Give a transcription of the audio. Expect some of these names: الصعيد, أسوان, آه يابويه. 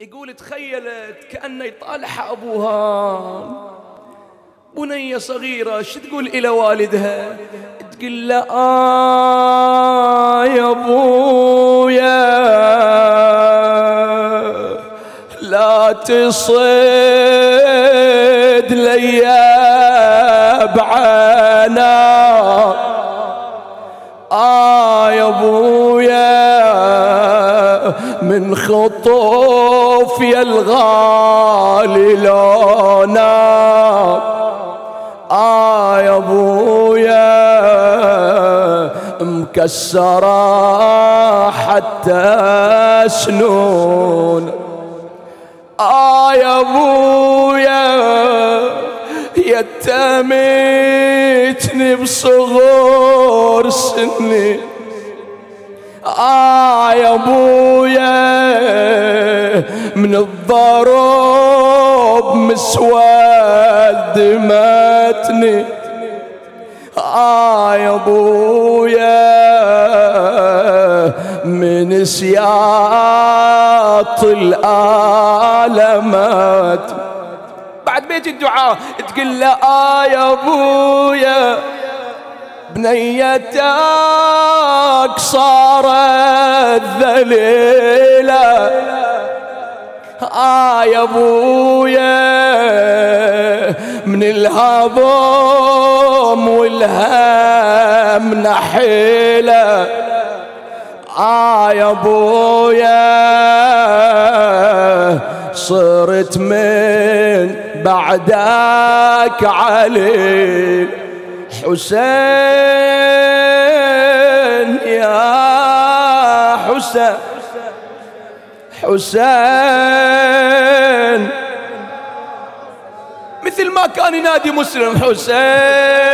يقول تخيلت كأنه يطالعها أبوها، بنية صغيرة شو تقول إلى والدها؟ تقول له آه يابويه لا تصيد لي بعنا، آه يابويه من خطوف يا الغالي لونا، آه يابويه مكسرة حتى سنون، آه يابويه يتمتني بصغور سني، آه يابويه من الضرب مسود متني، آه يابويه من سياط الآلمات. بعد بيت الدعاء تقول له آه يابويه بنيتك صارت ذليلة، آه يابويه من الهضم والهم نحيلة، آه يابويه صرت من بعدك علي حسين، يا حسين حسين مثل ما كان ينادي مسلم حسين.